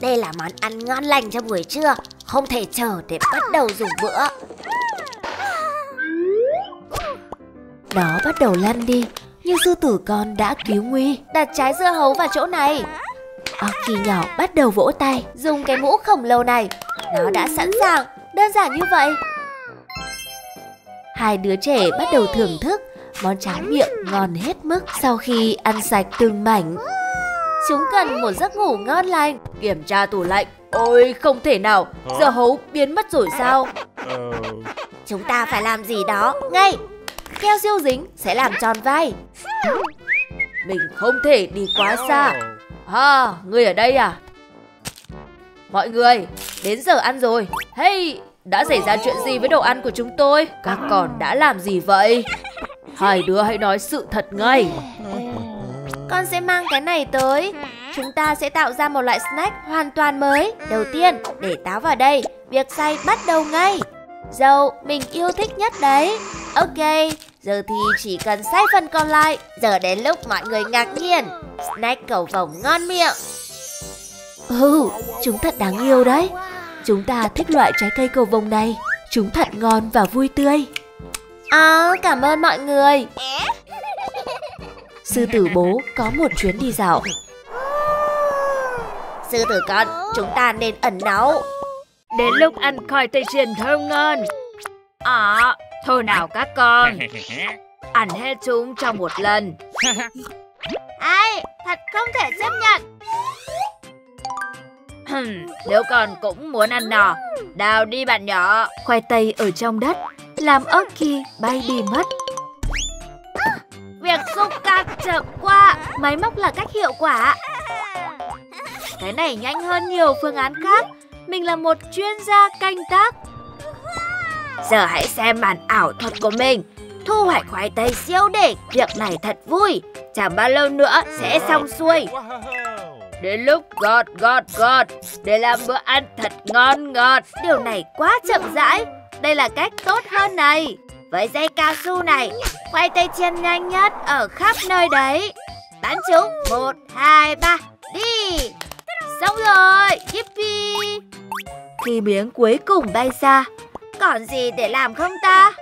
Đây là món ăn ngon lành cho buổi trưa, không thể chờ để bắt đầu dùng bữa. Nó bắt đầu lăn đi, nhưng sư tử con đã cứu nguy. Đặt trái dưa hấu vào chỗ này. Orcy nhỏ bắt đầu vỗ tay. Dùng cái mũ khổng lồ này, nó đã sẵn sàng. Đơn giản như vậy. Hai đứa trẻ bắt đầu thưởng thức món tráng miệng ngon hết mức. Sau khi ăn sạch từng mảnh, chúng cần một giấc ngủ ngon lành. Kiểm tra tủ lạnh. Ôi không thể nào, dưa hấu biến mất rồi sao? Chúng ta phải làm gì đó ngay. Keo siêu dính sẽ làm tròn vai. Mình không thể đi quá xa. À, người ở đây à? Mọi người, đến giờ ăn rồi. Hey, đã xảy ra chuyện gì với đồ ăn của chúng tôi? Các con đã làm gì vậy? Hai đứa hãy nói sự thật ngay. Con sẽ mang cái này tới. Chúng ta sẽ tạo ra một loại snack hoàn toàn mới. Đầu tiên, để táo vào đây. Việc xay bắt đầu ngay. Dầu mình yêu thích nhất đấy. Ok, giờ thì chỉ cần xay phần còn lại. Giờ đến lúc mọi người ngạc nhiên. Snack cầu vồng ngon miệng. Ừ, chúng thật đáng yêu đấy. Chúng ta thích loại trái cây cầu vồng này. Chúng thật ngon và vui tươi. À, cảm ơn mọi người. Sư tử bố có một chuyến đi dạo. Sư tử con, chúng ta nên ẩn náu. Đến lúc ăn khoai tây chiên thơm ngon. À, thôi nào các con, ăn hết chúng trong một lần. Ai, thật không thể chấp nhận. Nếu con cũng muốn ăn nò, đào đi bạn nhỏ. Khoai tây ở trong đất làm Orcy bay đi mất. Việc xúc cạc chậm quá. Máy móc là cách hiệu quả. Cái này nhanh hơn nhiều phương án khác. Mình là một chuyên gia canh tác. Giờ hãy xem màn ảo thuật của mình. Thu hoạch khoai tây siêu đỉnh. Việc này thật vui. Chẳng bao lâu nữa sẽ xong xuôi. Đến lúc gọt để làm bữa ăn thật ngon ngọt. Điều này quá chậm rãi. Đây là cách tốt hơn này. Với dây cao su này, khoai tây chiên nhanh nhất ở khắp nơi đấy. Bắn chúng. 1, 2, 3. Đi. Xong rồi. Yippee. Khi miếng cuối cùng bay xa, còn gì để làm không ta?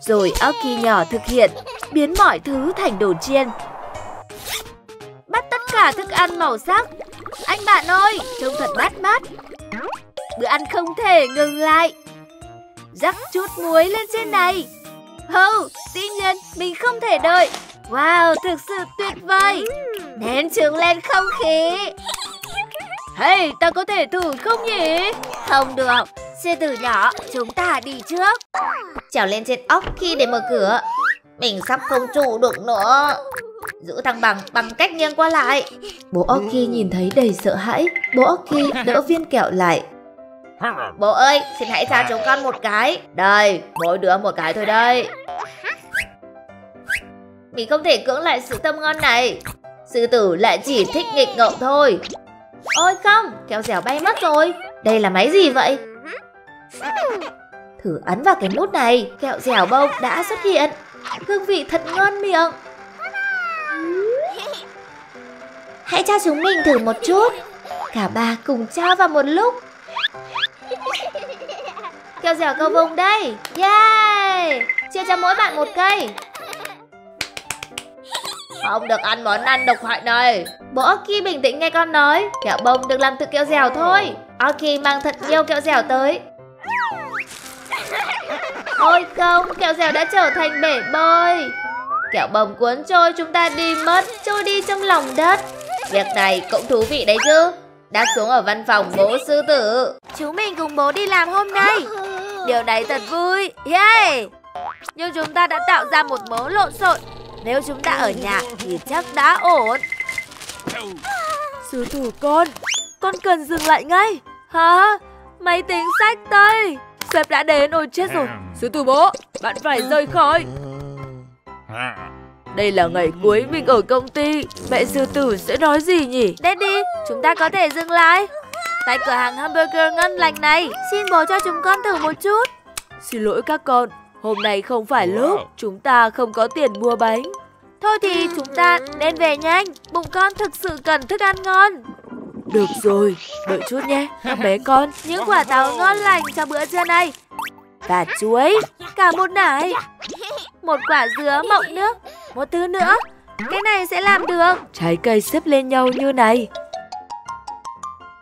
Rồi Orcy nhỏ thực hiện, biến mọi thứ thành đồ chiên. Bắt tất cả thức ăn màu sắc. Anh bạn ơi, trông thật bắt mắt. Bữa ăn không thể ngừng lại. Rắc chút muối lên trên này. Oh, tuy nhiên mình không thể đợi. Wow, thực sự tuyệt vời. Nén trứng lên không khí. Hey, ta có thể thử không nhỉ? Không được. Sư tử nhỏ, chúng ta đi trước. Trèo lên trên Orcy để mở cửa. Mình sắp không trụ được nữa. Giữ thăng bằng bằng cách nghiêng qua lại. Bố Orcy nhìn thấy đầy sợ hãi. Bố Orcy đỡ viên kẹo lại. Bố ơi, xin hãy cho chúng con một cái. Đây, mỗi đứa một cái thôi đây. Mình không thể cưỡng lại sự thơm ngon này. Sư tử lại chỉ thích nghịch ngợm thôi. Ôi không, kẹo dẻo bay mất rồi. Đây là máy gì vậy? Thử ấn vào cái nút này. Kẹo dẻo bông đã xuất hiện. Hương vị thật ngon miệng. Hãy cho chúng mình thử một chút. Cả ba cùng cho vào một lúc. Kẹo dẻo cầu vồng đây. Yay! Chia cho mỗi bạn một cây. Không được ăn món ăn độc hại này. Bố Orcy bình tĩnh nghe con nói. Kẹo bông được làm từ kẹo dẻo thôi. Orcy mang thật nhiều kẹo dẻo tới. Ôi không, kẹo dẻo đã trở thành bể bơi. Kẹo bông cuốn trôi chúng ta đi mất. Trôi đi trong lòng đất. Việc này cũng thú vị đấy chứ. Đáp xuống ở văn phòng bố sư tử. Chúng mình cùng bố đi làm hôm nay. Điều này thật vui. Yeah. Nhưng chúng ta đã tạo ra một mớ lộn xộn. Nếu chúng ta ở nhà thì chắc đã ổn. Sư tử con cần dừng lại ngay. Hả? Máy tính sách tay. Sếp đã đến, ôi chết rồi. Sư tử bố, bạn phải rời khỏi. Đây là ngày cuối mình ở công ty. Mẹ sư tử sẽ nói gì nhỉ? Daddy, chúng ta có thể dừng lại tại cửa hàng hamburger ngon lành này. Xin bố cho chúng con thử một chút. Xin lỗi các con, hôm nay không phải lúc. Chúng ta không có tiền mua bánh. Thôi thì chúng ta nên về nhanh. Bụng con thực sự cần thức ăn ngon. Được rồi, đợi chút nhé các bé con. Những quả táo ngon lành cho bữa trưa này. Và chuối, cả một nải, một quả dứa mọng nước, một thứ nữa. Cái này sẽ làm được. Trái cây xếp lên nhau như này.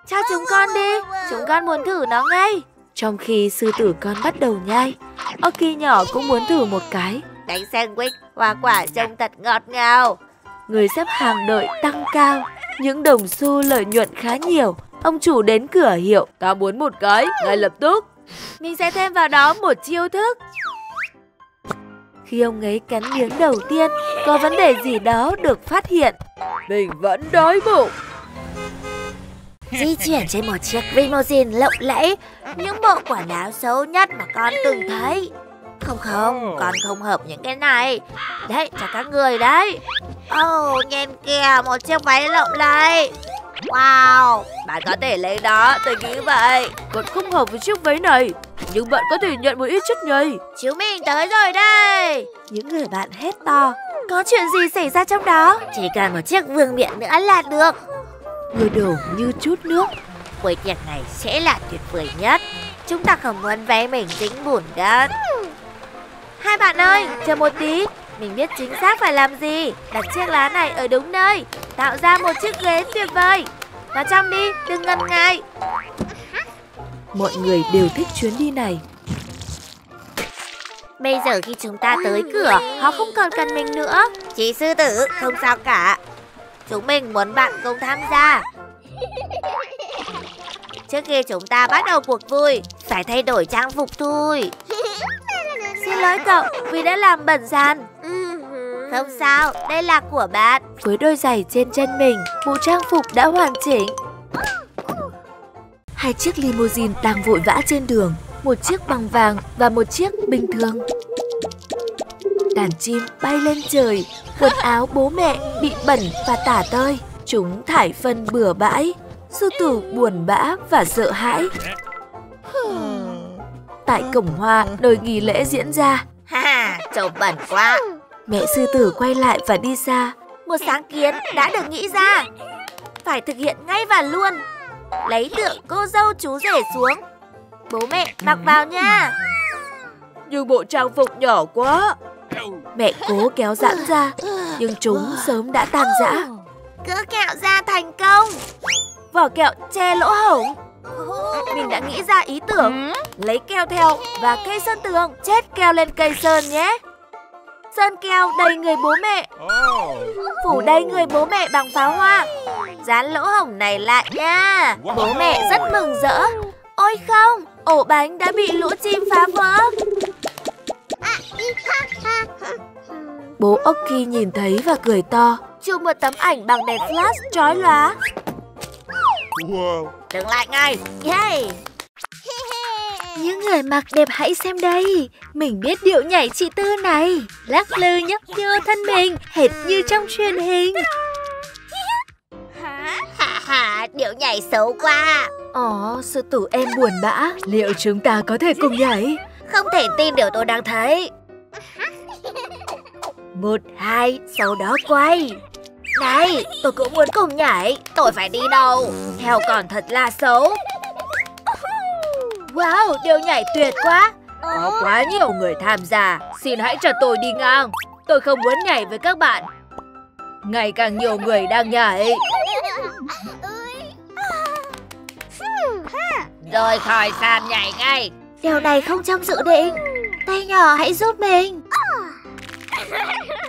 Cho chúng con đi, chúng con muốn thử nó ngay. Trong khi sư tử con bắt đầu nhai, Orcy nhỏ cũng muốn thử một cái. Bánh sandwich hoa quả trông thật ngọt ngào. Người xếp hàng đợi tăng cao, những đồng xu lợi nhuận khá nhiều. Ông chủ đến cửa hiệu, ta muốn một cái ngay lập tức. Mình sẽ thêm vào đó một chiêu thức. Khi ông ấy cắn miếng đầu tiên, có vấn đề gì đó được phát hiện. Mình vẫn đói bụng. Di chuyển trên một chiếc limousine lộng lẫy, những bộ quần áo xấu nhất mà con từng thấy. Không, con không hợp những cái này. Đấy, cho các người đấy. Nhìn kìa, một chiếc váy lộng lẫy. Wow, bạn có thể lấy đó, tôi nghĩ vậy. Còn không hợp với chiếc váy này, nhưng bạn có thể nhận một ít chất nhầy. Chúng mình tới rồi đây. Những người bạn hét to. Có chuyện gì xảy ra trong đó? Chỉ cần một chiếc vương miện nữa là được. Người đổ như chút nước. Buổi tiệc này sẽ là tuyệt vời nhất. Chúng ta không muốn váy mình dính bùn đất. Hai bạn ơi, chờ một tí. Mình biết chính xác phải làm gì. Đặt chiếc lá này ở đúng nơi, tạo ra một chiếc ghế tuyệt vời. Vào trong đi, đừng ngần ngại. Mọi người đều thích chuyến đi này. Bây giờ khi chúng ta tới cửa, họ không còn cần mình nữa. Chị sư tử, không sao cả. Chúng mình muốn bạn cùng tham gia. Trước khi chúng ta bắt đầu cuộc vui, phải thay đổi trang phục thôi. Xin lỗi cậu vì đã làm bẩn sàn. Không sao, đây là của bạn. Với đôi giày trên chân mình, bộ trang phục đã hoàn chỉnh. Hai chiếc limousine đang vội vã trên đường. Một chiếc bằng vàng và một chiếc bình thường. Đàn chim bay lên trời. Quần áo bố mẹ bị bẩn và tả tơi. Chúng thải phân bừa bãi. Sư tử buồn bã và sợ hãi. Tại cổng hoa, nơi nghỉ lễ diễn ra. Trông bẩn quá. Mẹ sư tử quay lại và đi xa. Một sáng kiến đã được nghĩ ra. Phải thực hiện ngay và luôn. Lấy tượng cô dâu chú rể xuống. Bố mẹ mặc vào nha. Nhưng bộ trang phục nhỏ quá. Mẹ cố kéo giãn ra, nhưng chúng sớm đã tan rã. Cỡ kẹo ra thành công. Vỏ kẹo che lỗ hổng. Mình đã nghĩ ra ý tưởng. Lấy keo theo và cây sơn tường. Chết keo lên cây sơn nhé. Sơn keo đầy người bố mẹ. Phủ đầy người bố mẹ bằng pháo hoa. Dán lỗ hổng này lại nha. Bố mẹ rất mừng rỡ. Ôi không, ổ bánh đã bị lũ chim phá vỡ. Bố Orcy nhìn thấy và cười to. Chụp một tấm ảnh bằng đèn flash chói lóa. Đứng lại ngay. Những người mặc đẹp hãy xem đây. Mình biết điệu nhảy chị Tư này. Lắc lư nhấp nhô thân mình, hệt như trong truyền hình. Điệu nhảy xấu quá. Sư tử em buồn bã. Liệu chúng ta có thể cùng nhảy? Không thể tin điều tôi đang thấy. 1, 2, sau đó quay. Này, tôi cũng muốn cùng nhảy. Tôi phải đi đâu? Theo còn thật là xấu. Wow, điều nhảy tuyệt quá. Có quá nhiều người tham gia. Xin hãy cho tôi đi ngang. Tôi không muốn nhảy với các bạn. Ngày càng nhiều người đang nhảy. Rời khỏi sàn nhảy ngay. Điều này không trong dự định. Tay nhỏ hãy giúp mình.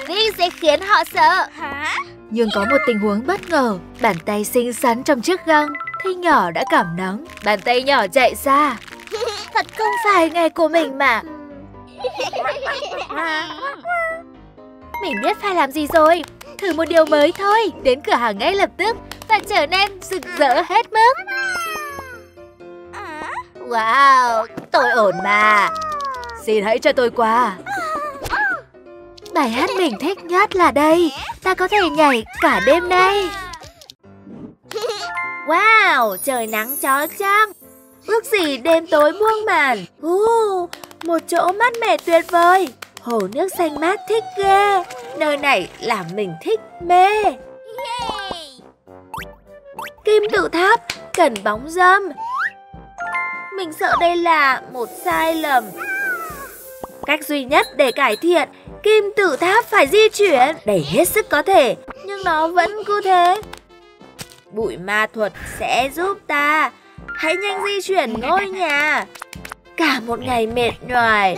Mình sẽ khiến họ sợ. Nhưng có một tình huống bất ngờ. Bàn tay xinh xắn trong chiếc găng. Tay nhỏ đã cảm nắng. Bàn tay nhỏ chạy xa. Thật không phải ngày của mình mà. Mình biết phải làm gì rồi. Thử một điều mới thôi. Đến cửa hàng ngay lập tức. Và trở nên rực rỡ hết mức. Wow, tôi ổn mà. Xin hãy cho tôi qua. Bài hát mình thích nhất là đây. Ta có thể nhảy cả đêm nay. Wow, trời nắng chói chang. Ước gì đêm tối buông màn. Một chỗ mát mẻ tuyệt vời. Hồ nước xanh mát thích ghê. Nơi này làm mình thích mê. kim tự tháp, cần bóng râm. Mình sợ đây là một sai lầm. Cách duy nhất để cải thiện, kim tự tháp phải di chuyển đầy hết sức có thể, nhưng nó vẫn cứ thế. Bụi ma thuật sẽ giúp ta. Hãy nhanh di chuyển ngôi nhà. Cả một ngày mệt nhoài.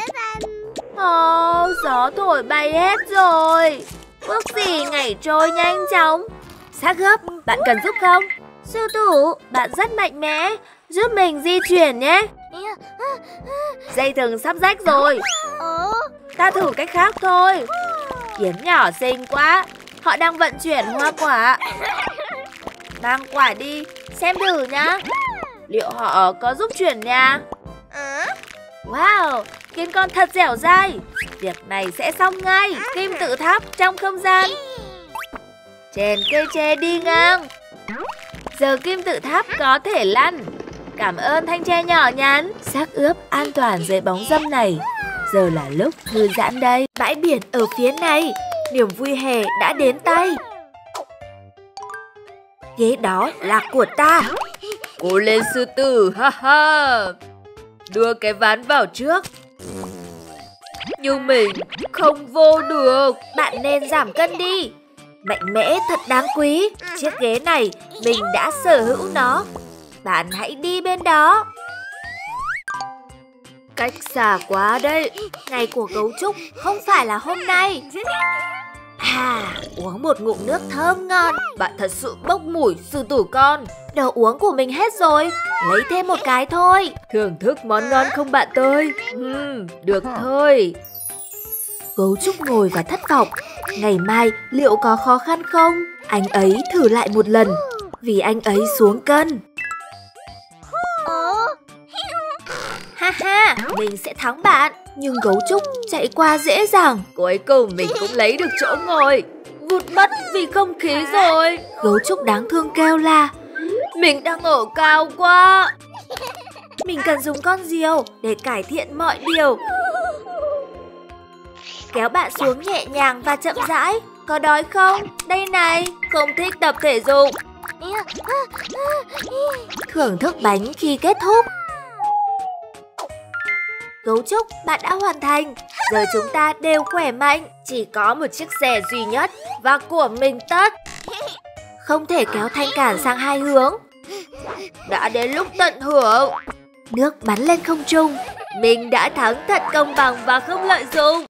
Ồ, gió thổi bay hết rồi. Ước gì ngày trôi nhanh chóng. Xác gấp, bạn cần giúp không? Sư tử, bạn rất mạnh mẽ, giúp mình di chuyển nhé. Dây thừng sắp rách rồi. Ta thử cách khác thôi. Kiến nhỏ xinh quá. Họ đang vận chuyển hoa quả. Mang quả đi, xem thử nhá. Liệu họ có giúp chuyển nhà? Wow, kiến con thật dẻo dai. Việc này sẽ xong ngay. Kim tự tháp trong không gian. Chèn cây tre đi ngang. Giờ kim tự tháp có thể lăn. Cảm ơn thanh tre nhỏ nhắn. Xác ướp an toàn dưới bóng râm này. Giờ là lúc thư giãn đây. Bãi biển ở phía này. Niềm vui hè đã đến tay. Ghế đó là của ta. Cố lên sư tử, ha ha. Đưa cái ván vào trước. Nhưng mình không vô được. Bạn nên giảm cân đi. Mạnh mẽ thật đáng quý. Chiếc ghế này mình đã sở hữu nó. Bạn hãy đi bên đó. Cách xa quá đây. Ngày của gấu trúc không phải là hôm nay. À, uống một ngụm nước thơm ngon. Bạn thật sự bốc mùi sư tử con. Đồ uống của mình hết rồi. Lấy thêm một cái thôi. Thưởng thức món ngon không bạn tôi? Được thôi. Gấu trúc ngồi và thất vọng. Ngày mai liệu có khó khăn không? Anh ấy thử lại một lần. Vì anh ấy xuống cân. Ha ha, mình sẽ thắng bạn. Nhưng gấu trúc chạy qua dễ dàng. Cuối cùng mình cũng lấy được chỗ ngồi. Vụt mất vì không khí rồi. Gấu trúc đáng thương kêu la. Mình đang ở cao quá. Mình cần dùng con diều để cải thiện mọi điều. Kéo bạn xuống nhẹ nhàng và chậm rãi. Có đói không? Đây này, không thích tập thể dục. Thưởng thức bánh khi kết thúc. Gấu trúc, bạn đã hoàn thành. Giờ chúng ta đều khỏe mạnh. Chỉ có một chiếc xe duy nhất và của mình tất. Không thể kéo thanh cản sang hai hướng. Đã đến lúc tận hưởng. Nước bắn lên không trung. Mình đã thắng thật công bằng và không lợi dụng.